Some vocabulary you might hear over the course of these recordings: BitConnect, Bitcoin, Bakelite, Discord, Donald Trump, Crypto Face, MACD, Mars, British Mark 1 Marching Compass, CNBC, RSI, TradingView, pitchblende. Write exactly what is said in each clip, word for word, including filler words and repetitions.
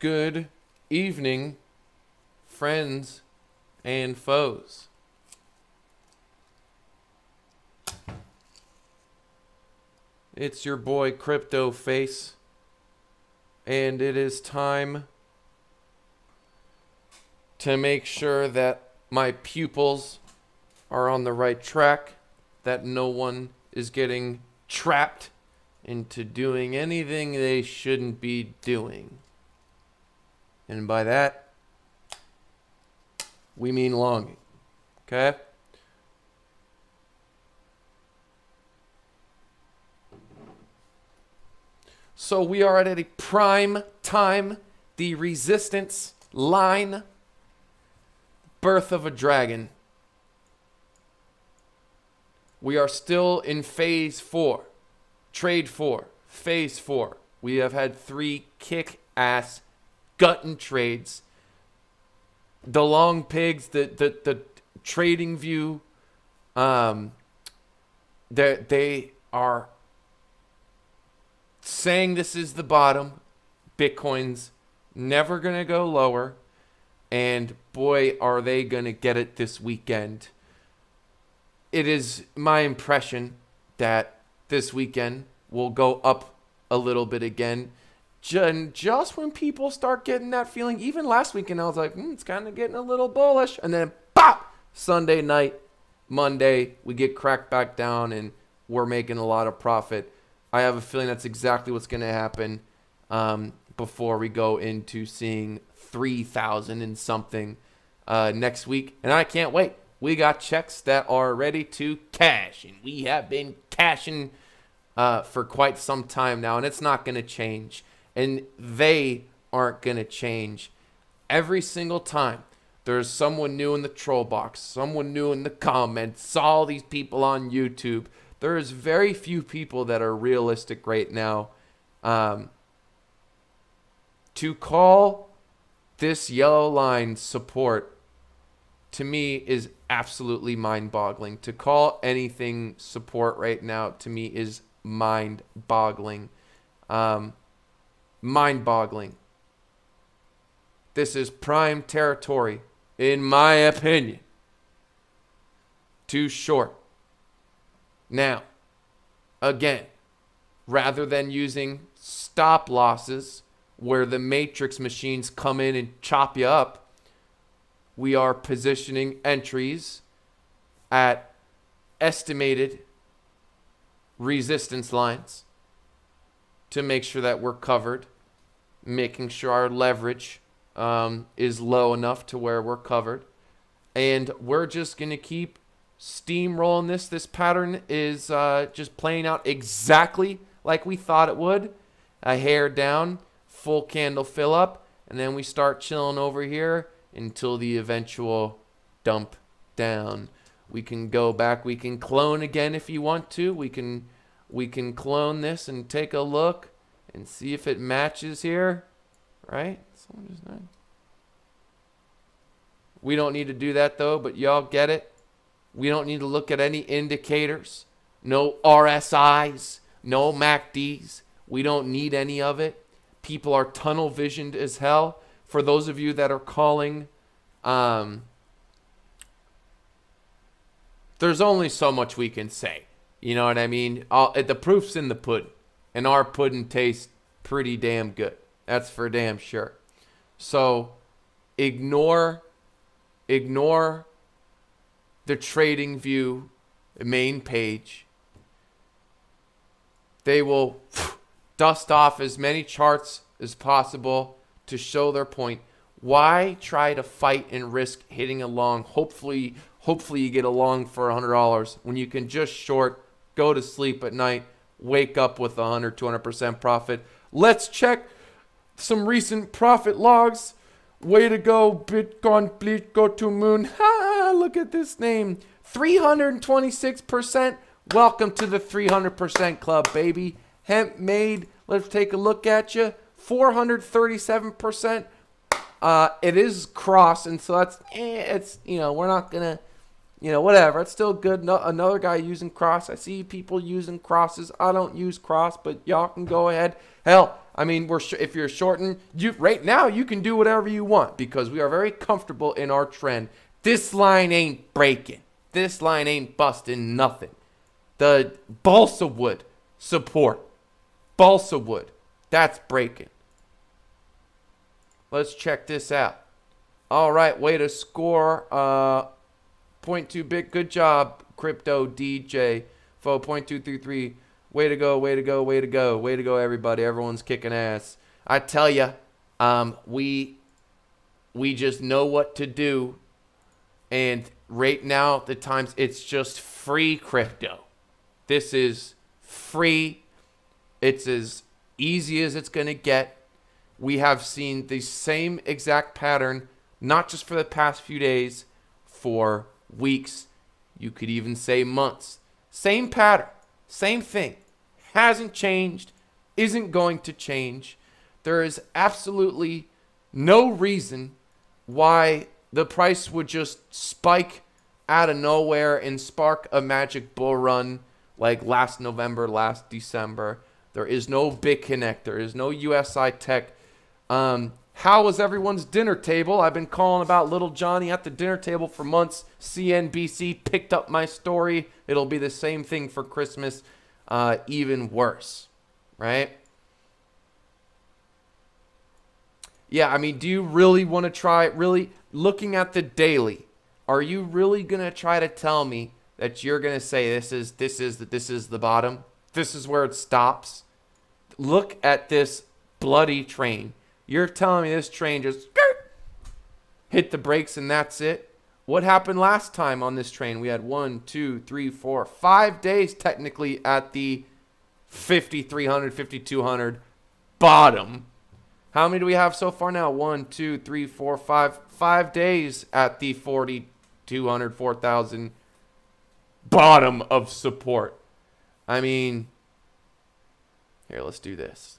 good evening, friends and foes. It's your boy Crypto Face, and it is time to make sure that my pupils are on the right track, that no one is getting trapped into doing anything they shouldn't be doing. And by that, we mean longing, okay? So we are at a prime time, the resistance line, birth of a dragon. We are still in phase four, trade four, phase four. We have had three kick-ass gutting trades. The long pigs, the the, the trading view, um, they they are saying this is the bottom. Bitcoin's never gonna go lower, and boy, are they gonna get it this weekend. It is my impression that this weekend will go up a little bit again. And just when people start getting that feeling, even last weekend I was like, mm, it's kind of getting a little bullish. And then, pop, Sunday night, Monday, we get cracked back down and we're making a lot of profit. I have a feeling that's exactly what's going to happen um, before we go into seeing three thousand and something uh, next week. And I can't wait. We got checks that are ready to cash. And we have been cashing uh, for quite some time now. And it's not going to change. And they aren't going to change. Every single time, there's someone new in the troll box, someone new in the comments, all these people on YouTube. There is very few people that are realistic right now. Um, to call this yellow line support, to me, is absolutely mind-boggling. To call anything support right now, to me, is mind-boggling. Um... Mind-boggling. This is prime territory, in my opinion. Too short. Now, again, rather than using stop losses where the matrix machines come in and chop you up, we are positioning entries at estimated resistance lines to make sure that we're covered, making sure our leverage um, is low enough to where we're covered. And we're just going to keep steamrolling this. This pattern is uh, just playing out exactly like we thought it would. A hair down, full candle fill up, and then we start chilling over here until the eventual dump down. We can go back. We can clone again if you want to. We can... We can clone this and take a look and see if it matches here, right? Someone just died. We don't need to do that though, but y'all get it. We don't need to look at any indicators, no R S Is, no M A C Ds. We don't need any of it. People are tunnel visioned as hell. For those of you that are calling, um, there's only so much we can say. You know what I mean? All, the proof's in the pudding. And our pudding tastes pretty damn good. That's for damn sure. So ignore, ignore the trading view main page. They will dust off as many charts as possible to show their point. Why try to fight and risk hitting a long? Hopefully, hopefully you get a long for one hundred dollars when you can just short. Go to sleep at night, wake up with one hundred, two hundred percent profit. Let's check some recent profit logs. Way to go, Bitcoin, please go to moon. Ha, look at this name, three hundred twenty-six percent. Welcome to the three hundred percent club, baby. Hemp made, let's take a look at you, four hundred thirty-seven percent. Uh, it is cross, and so that's, eh, it's, you know, we're not going to, you know, whatever. It's still good. No, another guy using cross. I see people using crosses. I don't use cross, but y'all can go ahead. Hell, I mean, we're sh if you're shorting, you right now you can do whatever you want because we are very comfortable in our trend. This line ain't breaking. This line ain't busting nothing. The balsa wood support, balsa wood, that's breaking. Let's check this out. All right, way to score. Uh, zero point two bit. Good job, Crypto D J. Fo zero point two three three. Way to go, way to go, way to go, way to go, everybody. Everyone's kicking ass. I tell ya, um, we we just know what to do, and right now the times it's just free crypto. This is free. It's as easy as it's gonna get. We have seen the same exact pattern, not just for the past few days, for weeks, you could even say months. Same pattern, same thing. Hasn't changed, isn't going to change. There is absolutely no reason why the price would just spike out of nowhere and spark a magic bull run like last November, last December. There is no BitConnect. There is no U S I Tech. Um, how was everyone's dinner table? I've been calling about Little Johnny at the dinner table for months. C N B C picked up my story. It'll be the same thing for Christmas, uh, even worse, right? Yeah, I mean, do you really want to try, really, looking at the daily, are you really going to try to tell me that you're going to say this is, this is, this is the bottom? This is where it stops? Look at this bloody train. You're telling me this train just hit the brakes and that's it? What happened last time on this train? We had one, two, three, four, five days technically at the fifty-three hundred, fifty-two hundred bottom. How many do we have so far now? One, two, three, four, five. Five days at the forty-two hundred, four thousand bottom of support. I mean, here, let's do this.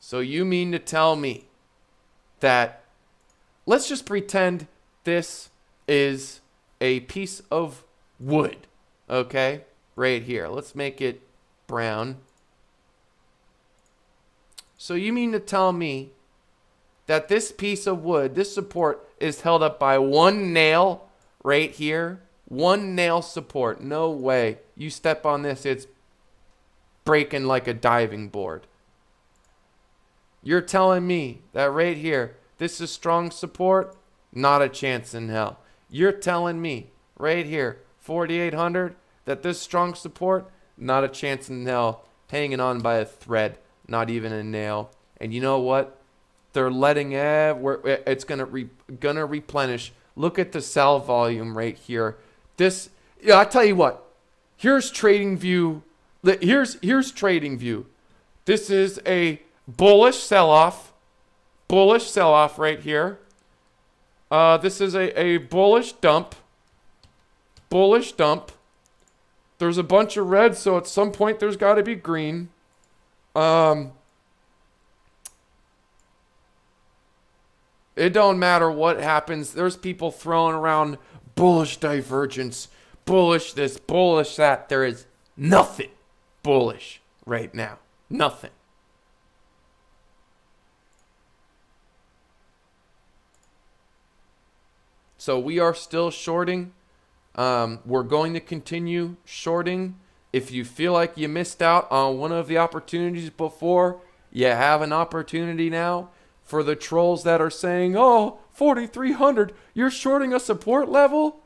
So you mean to tell me that, let's just pretend this is a piece of wood, okay? Right here. Let's make it brown. So you mean to tell me that this piece of wood, this support, is held up by one nail right here? One nail support. No way. You step on this, it's breaking like a diving board. You're telling me that right here, this is strong support? Not a chance in hell. You're telling me right here, forty-eight hundred, that this strong support? Not a chance in hell. Hanging on by a thread, not even a nail. And you know what? They're letting it, it's gonna re, gonna replenish. Look at the sell volume right here. This, yeah, I tell you what. Here's TradingView. Here's here's TradingView. This is a bullish sell-off, bullish sell-off right here. Uh, this is a, a bullish dump, bullish dump. There's a bunch of red, so at some point there's got to be green. Um, it don't matter what happens. There's people throwing around bullish divergence, bullish this, bullish that. There is nothing bullish right now, nothing. So we are still shorting. Um, we're going to continue shorting. If you feel like you missed out on one of the opportunities before, you have an opportunity now. For the trolls that are saying, oh, forty-three hundred, you're shorting a support level?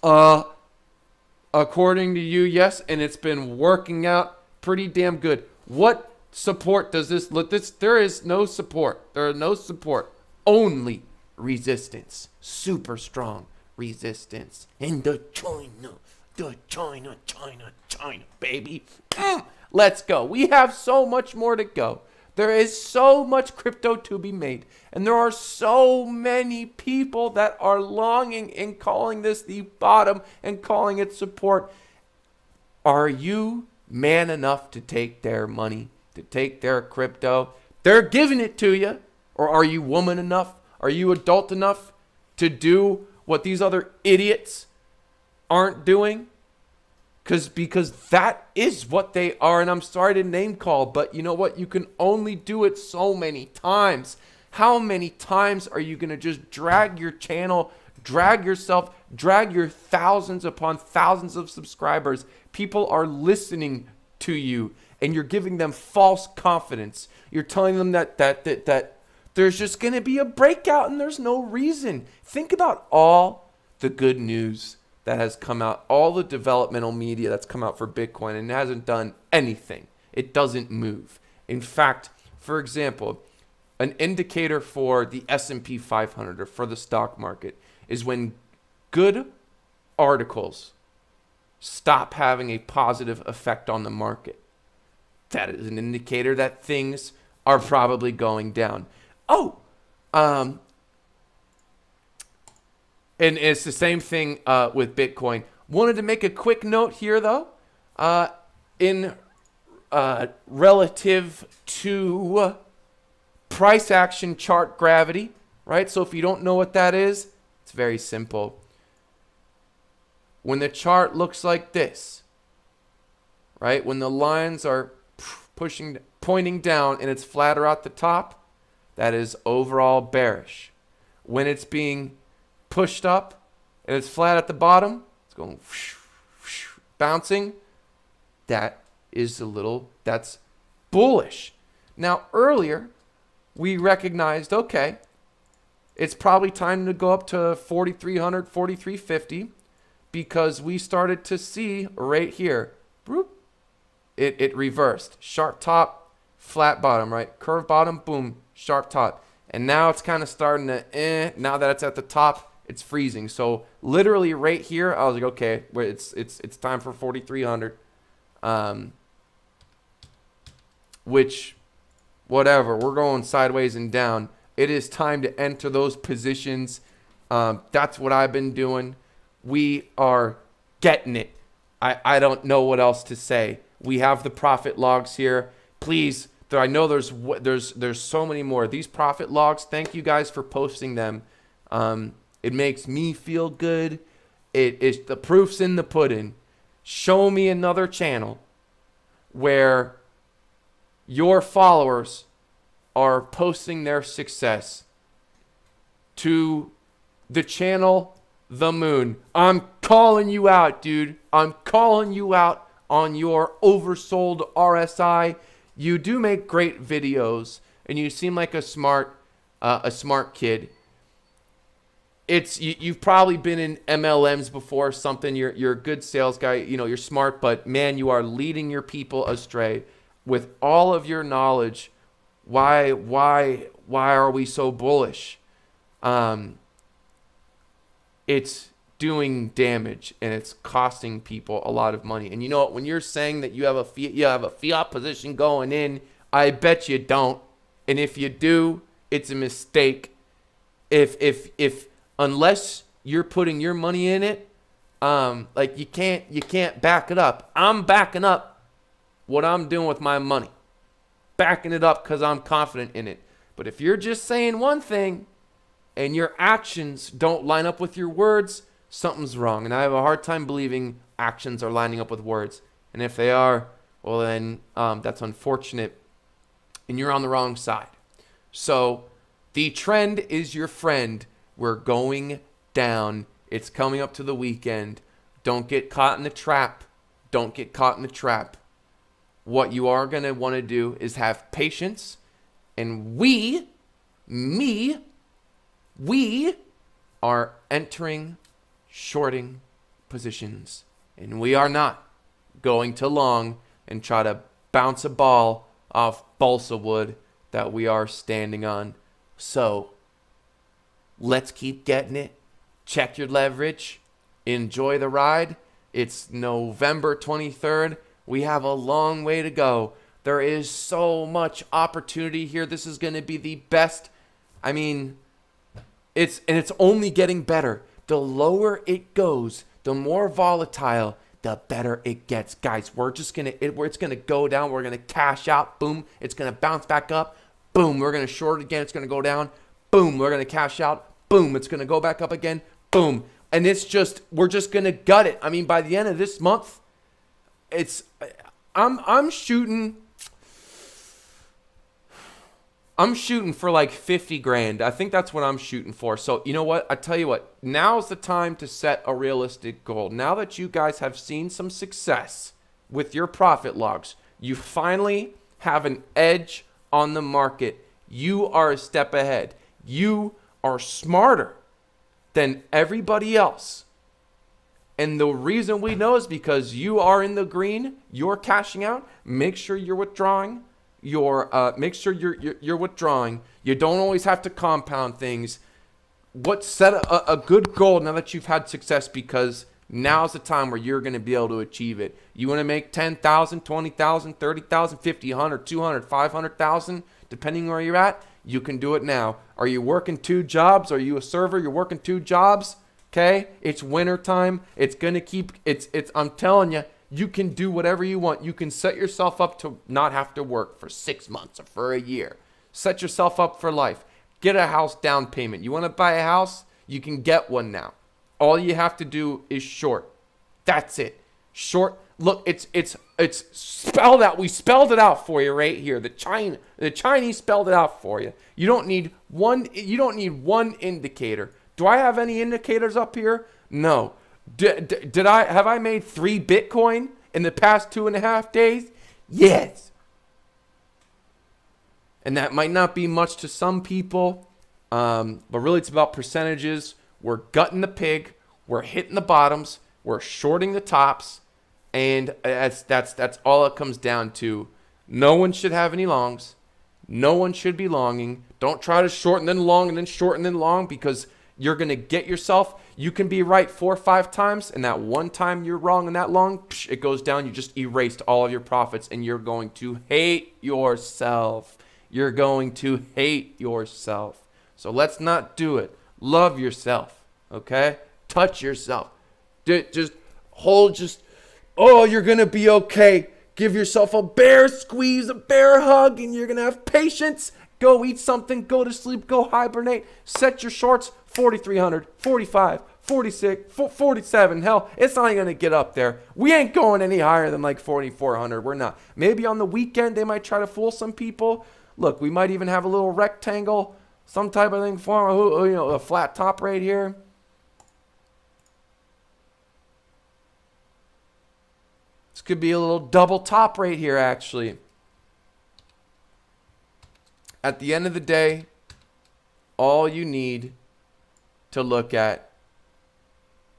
Uh, according to you, yes, and it's been working out pretty damn good. What support does this look? This, there is no support. There is no support. Only resistance, super strong resistance in the China, the China, China, China, baby. Mm, let's go. We have so much more to go. There is so much crypto to be made, and there are so many people that are longing and calling this the bottom and calling it support. Are you man enough to take their money, to take their crypto? They're giving it to you, or are you woman enough? Are you adult enough to do what these other idiots aren't doing? Because because that is what they are, and I'm sorry to name call, but you know what? You can only do it so many times. How many times are you going to just drag your channel, drag yourself, drag your thousands upon thousands of subscribers? People are listening to you, and you're giving them false confidence. You're telling them that that that that there's just going to be a breakout, and there's no reason. Think about all the good news that has come out, all the developmental media that's come out for Bitcoin, and it hasn't done anything. It doesn't move. In fact, for example, an indicator for the S and P five hundred or for the stock market is when good articles stop having a positive effect on the market. That is an indicator that things are probably going down. Oh, um, And it's the same thing uh, with Bitcoin. Wanted to make a quick note here, though, uh, in uh, relative to price action chart gravity, right? So if you don't know what that is, it's very simple. When the chart looks like this, right? When the lines are pushing, pointing down and it's flatter at the top, that is overall bearish. When it's being pushed up and it's flat at the bottom, it's going whoosh, whoosh, bouncing, that is a little, that's bullish. Now earlier we recognized, okay, it's probably time to go up to forty-three hundred, forty-three fifty, because we started to see right here, whoop, it, it reversed, sharp top, flat bottom, right? Curve bottom, boom, sharp top. And now it's kind of starting to, eh, now that it's at the top, it's freezing. So literally right here, I was like, okay, it's it's it's time for forty-three hundred, um, which, whatever, we're going sideways and down. It is time to enter those positions. Um, that's what I've been doing. We are getting it. I I don't know what else to say. We have the profit logs here. Please, there, I know there's there's there's so many more. These profit logs, thank you guys for posting them. Um, It makes me feel good. It is the proof's in the pudding. Show me another channel where your followers are posting their success to the channel, The Moon. I'm calling you out, dude. I'm calling you out on your oversold R S I. You do make great videos, and you seem like a smart, uh, a smart kid. It's you, you've probably been in M L Ms before or something. You're you're a good sales guy. You know, you're smart, but man, you are leading your people astray with all of your knowledge. Why why why are we so bullish? Um, it's doing damage and it's costing people a lot of money. And you know what? When you're saying that you have a fiat, you have a fiat position going in, I bet you don't. And if you do, it's a mistake. If if if Unless you're putting your money in it, um, like you can't you can't back it up. I'm backing up what I'm doing with my money, backing it up because I'm confident in it. But if you're just saying one thing and your actions don't line up with your words, something's wrong. And I have a hard time believing actions are lining up with words. And if they are, well then um, that's unfortunate, and you're on the wrong side. So the trend is your friend. We're going down. It's coming up to the weekend. Don't get caught in the trap. Don't get caught in the trap. What you are going to want to do is have patience. And we, me, we are entering shorting positions. And we are not going to long and try to bounce a ball off balsa wood that we are standing on. So let's keep getting it. Check your leverage. Enjoy the ride. It's November twenty-third. We have a long way to go. There is so much opportunity here. This is going to be the best. I mean, it's and it's only getting better. The lower it goes, the more volatile, the better it gets. Guys, we're just going to, it, it's going to go down. We're going to cash out. Boom. It's going to bounce back up. Boom. We're going to short it again. It's going to go down. Boom, we're going to cash out. Boom, it's going to go back up again. Boom. And it's just, we're just going to gut it. I mean, by the end of this month, it's I'm I'm shooting I'm shooting for like fifty grand. I think that's what I'm shooting for. So you know what? I tell you what, now's the time to set a realistic goal. Now that you guys have seen some success with your profit logs, you finally have an edge on the market. You are a step ahead. You are smarter than everybody else. And the reason we know is because you are in the green, you're cashing out. Make sure you're withdrawing. Your uh, make sure you're, you're you're withdrawing. You don't always have to compound things. What set a, a good goal now that you've had success, because now's the time where you're going to be able to achieve it. You want to make ten thousand, twenty thousand, thirty thousand, fifty, one hundred, two hundred, five hundred thousand, depending where you're at. You can do it now. Are you working two jobs? Are you a server? You're working two jobs. Okay, it's winter time. It's gonna keep. It's it's. I'm telling you. You can do whatever you want. You can set yourself up to not have to work for six months or for a year. Set yourself up for life. Get a house down payment. You want to buy a house? You can get one now. All you have to do is short. That's it. Short. Look, it's it's it's spelled out. We spelled it out for you right here. The China, the Chinese spelled it out for you. You don't need one. You don't need one indicator. Do I have any indicators up here? No. Did, did I have I made three Bitcoin in the past two and a half days? Yes. And that might not be much to some people, um, but really it's about percentages. We're gutting the pig. We're hitting the bottoms. We're shorting the tops, and that's that's that's all it comes down to. No one should have any longs. No one should be longing. Don't try to short and then long and then short and then long, because you're going to get yourself, you can be right four or five times, and that one time you're wrong and that long, psh, it goes down. You just erased all of your profits, and you're going to hate yourself. You're going to hate yourself. So let's not do it. Love yourself, okay? Touch yourself. Just hold, just, oh, you're going to be okay. Give yourself a bear squeeze, a bear hug, and you're going to have patience. Go eat something. Go to sleep. Go hibernate. Set your shorts. forty-three hundred, forty-five, forty-six, forty-seven. Hell, it's not even going to get up there. We ain't going any higher than like forty-four hundred. We're not. Maybe on the weekend they might try to fool some people. Look, we might even have a little rectangle, some type of thing, for, you know, a flat top right here. This could be a little double top right here, actually. At the end of the day, all you need to look at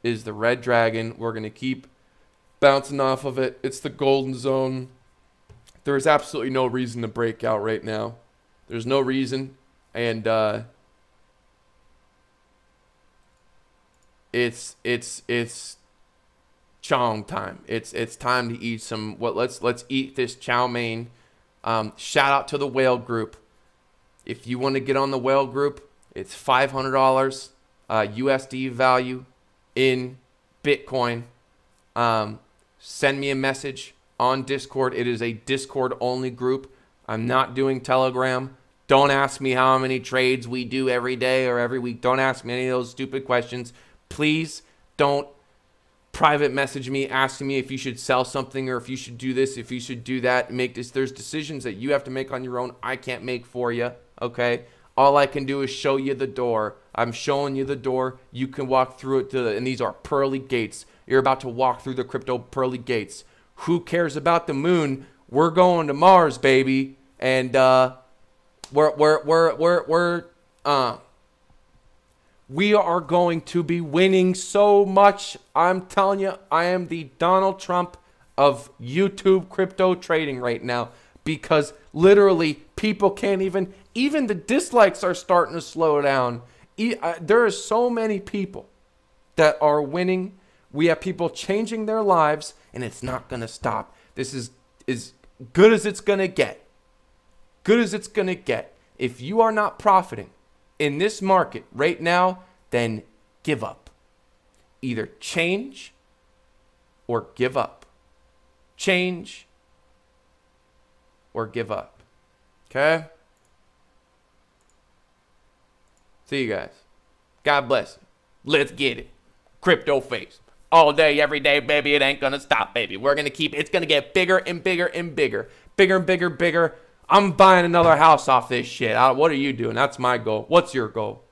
is the red dragon. We're going to keep bouncing off of it. It's the golden zone. There is absolutely no reason to break out right now. There's no reason. And uh, it's it's it's chow time. It's it's time to eat some. What? Let's let's eat this chow mein. Um, shout out to the whale group. If you want to get on the whale group, it's five hundred dollars. Uh, U S D value in Bitcoin. Um, send me a message on Discord. It is a Discord only group. I'm not doing Telegram. Don't ask me how many trades we do every day or every week. Don't ask me any of those stupid questions. Please don't private message me asking me if you should sell something or if you should do this, if you should do that. Make this. There's decisions that you have to make on your own. I can't make for you. Okay. All I can do is show you the door. I'm showing you the door. You can walk through it. To the, and these are pearly gates. You're about to walk through the crypto pearly gates. Who cares about the moon? We're going to Mars, baby. And uh, we're we're we're we're we're uh, we are going to be winning so much. I'm telling you, I am the Donald Trump of YouTube crypto trading right now, because literally people can't even. Even the dislikes are starting to slow down. E uh, there are so many people that are winning. We have people changing their lives, and it's not going to stop. This is as good as it's going to get. Good as it's going to get. If you are not profiting in this market right now, then give up. Either change or give up. Change or give up. Okay? See you guys. God bless you. Let's get it. Crypto Face. all day, every day, baby. It ain't gonna stop, baby. We're gonna keep, it's gonna get bigger and bigger and bigger. Bigger and bigger, bigger. I'm buying another house off this shit. I, what are you doing? That's my goal. What's your goal?